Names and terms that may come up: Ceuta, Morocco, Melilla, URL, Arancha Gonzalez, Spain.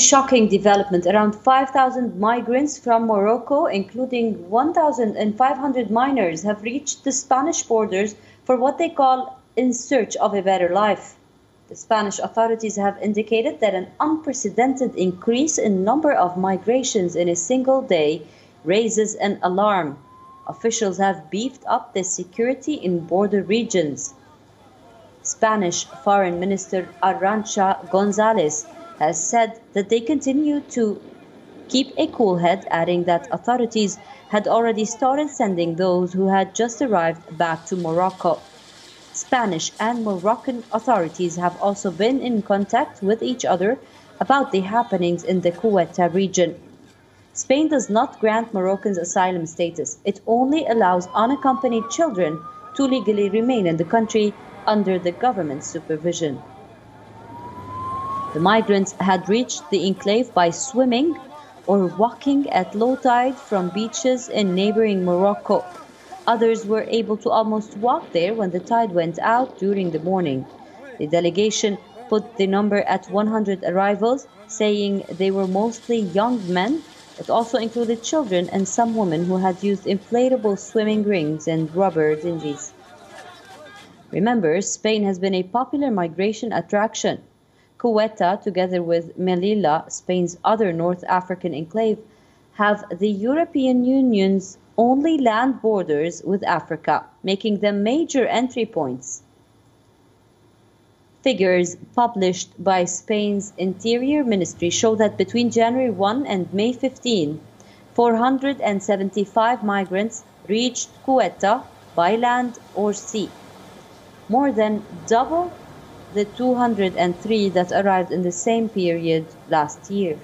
Shocking development. Around 5,000 migrants from Morocco, including 1,500 minors, have reached the Spanish borders for what they call in search of a better life. The Spanish authorities have indicated that an unprecedented increase in number of migrations in a single day raises an alarm. Officials have beefed up the security in border regions. Spanish Foreign Minister Arancha Gonzalez has said that they continue to keep a cool head, adding that authorities had already started sending those who had just arrived back to Morocco. Spanish and Moroccan authorities have also been in contact with each other about the happenings in the Ceuta region. Spain does not grant Moroccans asylum status. It only allows unaccompanied children to legally remain in the country under the government's supervision. The migrants had reached the enclave by swimming or walking at low tide from beaches in neighboring Morocco. Others were able to almost walk there when the tide went out during the morning. The delegation put the number at 100 arrivals, saying they were mostly young men. It also included children and some women who had used inflatable swimming rings and rubber dinghies. Remember, Spain has been a popular migration attraction. Ceuta, together with Melilla, Spain's other North African enclave, have the European Union's only land borders with Africa, making them major entry points. Figures published by Spain's Interior Ministry show that between January 1 and May 15, 475 migrants reached Ceuta by land or sea, more than double the 203 that arrived in the same period last year.